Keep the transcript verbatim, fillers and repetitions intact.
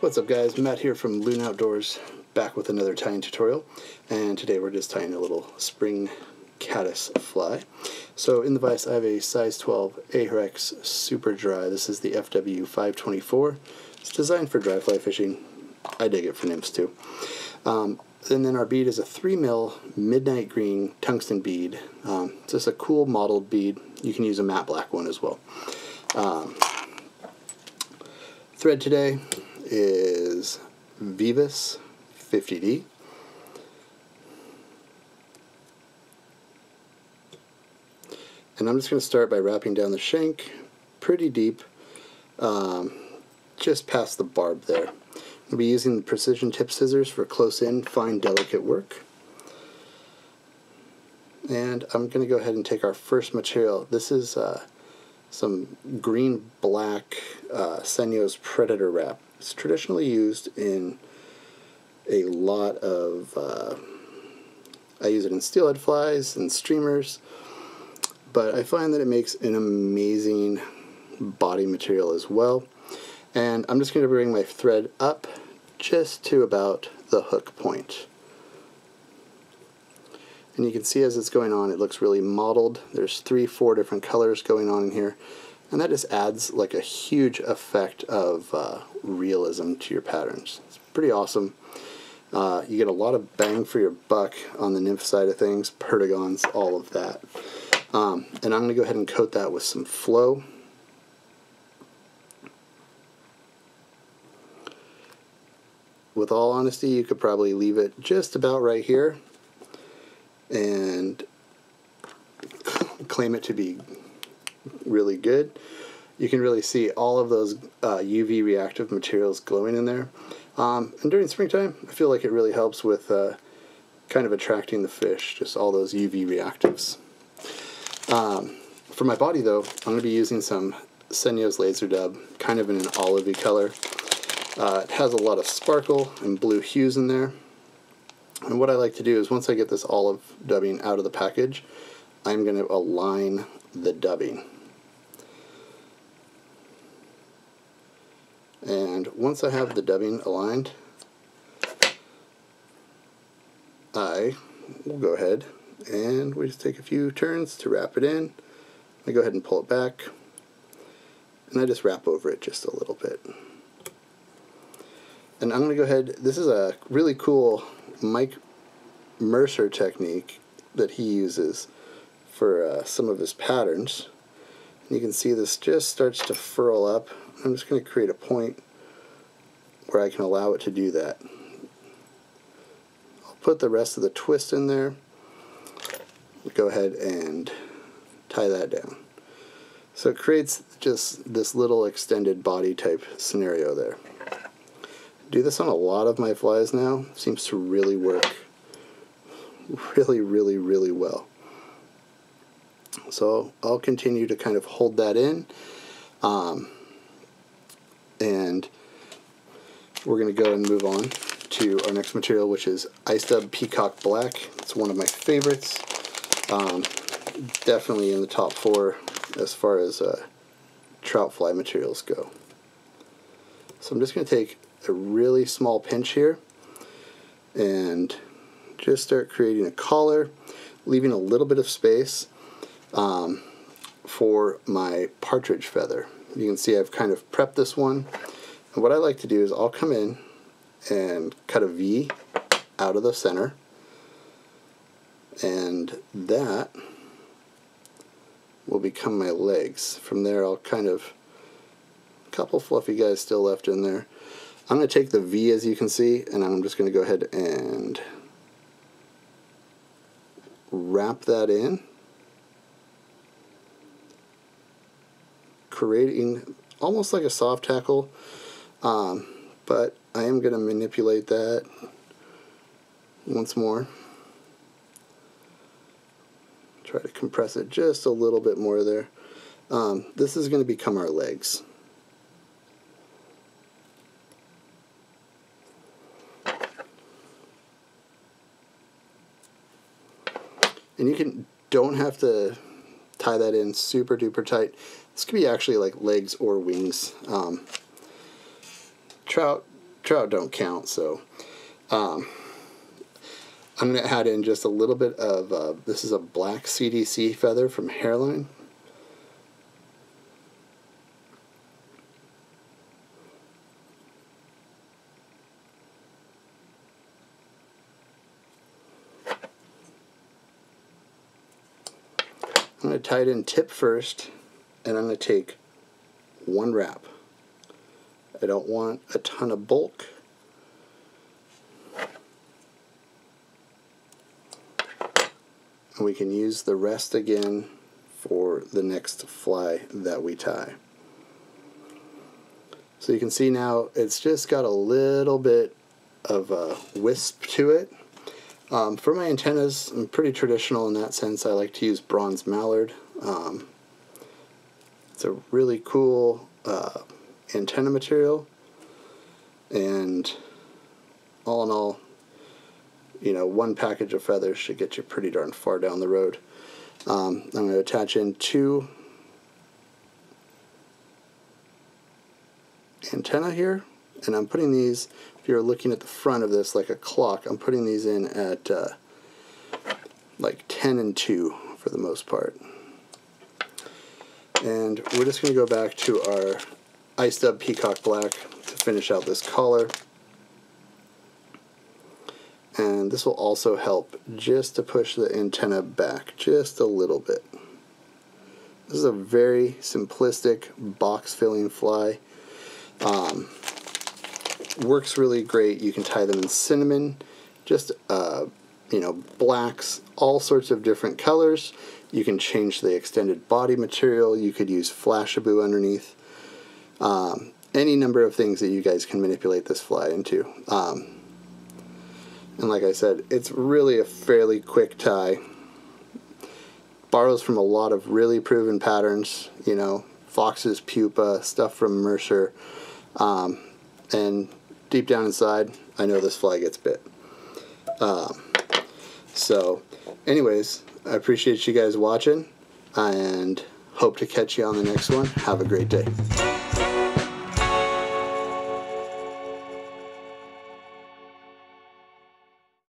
What's up guys, Matt here from Loon Outdoors, back with another tying tutorial, and today we're just tying a little spring caddis fly. So in the vise I have a size twelve A-Rex Super Dry. This is the F W five twenty-four. It's designed for dry fly fishing. I dig it for nymphs too. Um, and then our bead is a three mil midnight green tungsten bead. Um, it's just a cool modeled bead. You can use a matte black one as well. Um, thread today is Vivas fifty D. And I'm just going to start by wrapping down the shank pretty deep, um, just past the barb there. I'll be using the precision tip scissors for close-in, fine, delicate work. And I'm going to go ahead and take our first material. This is uh, some green-black uh, Senyo's Predator Wrap. It's traditionally used in a lot of... Uh, I use it in steelhead flies and streamers, but I find that it makes an amazing body material as well. And I'm just going to bring my thread up just to about the hook point. And you can see as it's going on, it looks really mottled. There's three, four different colors going on in here. And that just adds like a huge effect of uh, realism to your patterns. It's pretty awesome. Uh, you get a lot of bang for your buck on the nymph side of things, pertigons, all of that. Um, and I'm going to go ahead and coat that with some flow. With all honesty, you could probably leave it just about right here and claim it to be really good. You can really see all of those uh, U V reactive materials glowing in there. Um, and during springtime, I feel like it really helps with uh, kind of attracting the fish, just all those U V reactives. Um, for my body though, I'm going to be using some Senyo's Laser Dub, kind of in an olive-y color. Uh, it has a lot of sparkle and blue hues in there, and what I like to do is once I get this olive dubbing out of the package, I'm going to align the dubbing. And once I have the dubbing aligned, I will go ahead and we just take a few turns to wrap it in. I go ahead and pull it back, and I just wrap over it just a little bit. And I'm going to go ahead, this is a really cool Mike Mercer technique that he uses for uh, some of his patterns. And you can see this just starts to furl up. I'm just going to create a point where I can allow it to do that. I'll put the rest of the twist in there. Go ahead and tie that down. So it creates just this little extended body type scenario there. Do this on a lot of my flies now. Seems to really work really, really, really well. So I'll continue to kind of hold that in. Um, and we're going to go and move on to our next material, which is Icedub Peacock Black. It's one of my favorites. Um, definitely in the top four as far as uh, trout fly materials go. So I'm just going to take a really small pinch here and just start creating a collar, leaving a little bit of space um, for my partridge feather. You can see I've kind of prepped this one, and what I like to do is I'll come in and cut a V out of the center, and that will become my legs. From there I'll kind of, a couple fluffy guys still left in there. I'm going to take the V, as you can see, and I'm just going to go ahead and wrap that in, creating almost like a soft tackle, um, but I am going to manipulate that once more. Try to compress it just a little bit more there. Um, this is going to become our legs. And you can don't have to tie that in super duper tight. This could be actually like legs or wings. Um, trout trout don't count. So um, I'm going to add in just a little bit of, uh, this is a black C D C feather from Hareline. I'm going to tie it in tip first, and I'm going to take one wrap. I don't want a ton of bulk. And we can use the rest again for the next fly that we tie. So you can see now it's just got a little bit of a wisp to it. Um, for my antennas, I'm pretty traditional in that sense. I like to use bronze mallard. Um, it's a really cool uh, antenna material, and all in all, you know, one package of feathers should get you pretty darn far down the road. Um, I'm going to attach in two antennae here, and I'm putting these, if you're looking at the front of this like a clock, I'm putting these in at uh, like ten and two for the most part. And we're just going to go back to our Icedub Peacock Black to finish out this collar. And this will also help just to push the antenna back just a little bit. This is a very simplistic box filling fly. Um, works really great. You can tie them in cinnamon, just uh, you know, blacks, all sorts of different colors. You can change the extended body material. You could use flashaboo underneath. Um, any number of things that you guys can manipulate this fly into. Um, And like I said, it's really a fairly quick tie. Borrows from a lot of really proven patterns, you know, Fox's pupa, stuff from Mercer. Um, and deep down inside, I know this fly gets bit. Um, so, anyways, I appreciate you guys watching, and hope to catch you on the next one. Have a great day.